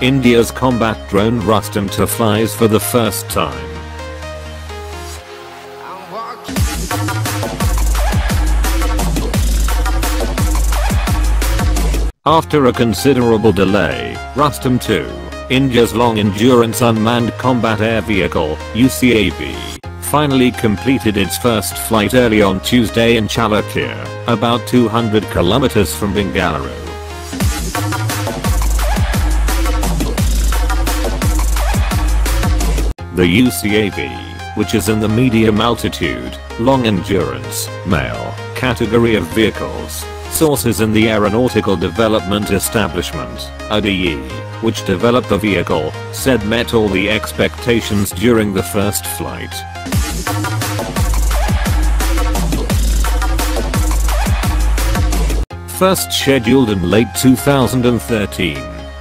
India's combat drone Rustom-2 flies for the first time. After a considerable delay, Rustom-2, India's long-endurance unmanned combat air vehicle, UCAV, finally completed its first flight early on Tuesday in Chalakir, about 200 kilometers from Bengaluru. The UCAV, which is in the medium altitude, long endurance, male, category of vehicles. Sources in the Aeronautical Development Establishment, ADE, which developed the vehicle, said met all the expectations during the first flight. First scheduled in late 2013,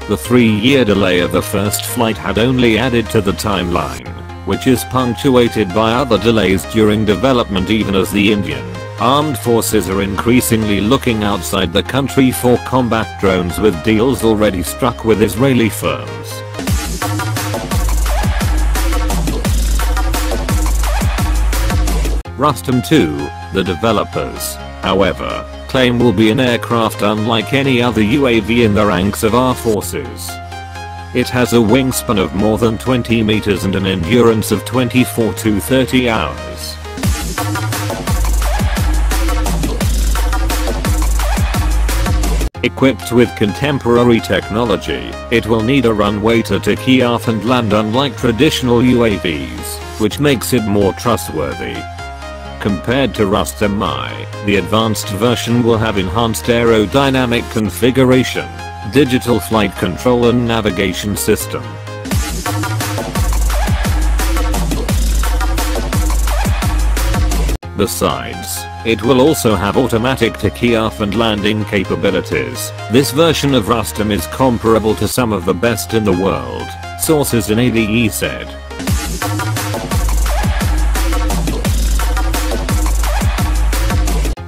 the three-year delay of the first flight had only added to the timeline, which is punctuated by other delays during development even as the Indian Armed Forces are increasingly looking outside the country for combat drones with deals already struck with Israeli firms. Rustom-2, the developers, however, claim will be an aircraft unlike any other UAV in the ranks of our forces. It has a wingspan of more than 20 meters and an endurance of 24 to 30 hours. Equipped with contemporary technology, it will need a runway to take off and land unlike traditional UAVs, which makes it more trustworthy. Compared to Rustom-I, the advanced version will have enhanced aerodynamic configuration, digital flight control and navigation system. Besides, it will also have automatic takeoff and landing capabilities. This version of Rustom is comparable to some of the best in the world, sources in ADE said.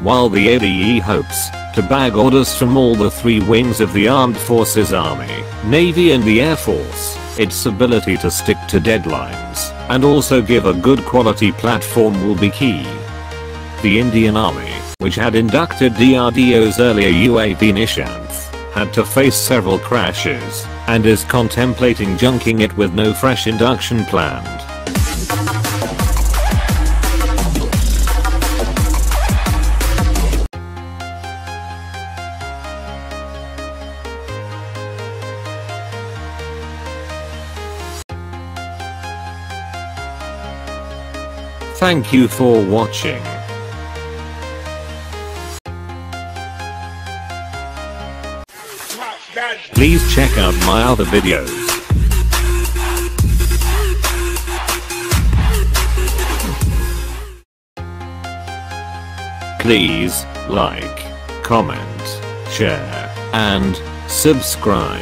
While the ADE hopes to bag orders from all the three wings of the Armed Forces, Army, Navy and the Air Force, its ability to stick to deadlines and also give a good quality platform will be key. The Indian Army, which had inducted DRDO's earlier UAV Nishanth, had to face several crashes, and is contemplating junking it with no fresh induction planned. Thank you for watching. Please check out my other videos. Please like, comment, share, and subscribe.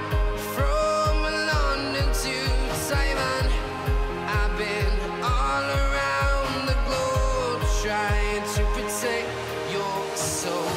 from London to Taiwan. I've been all around the globe, trying to protect your soul.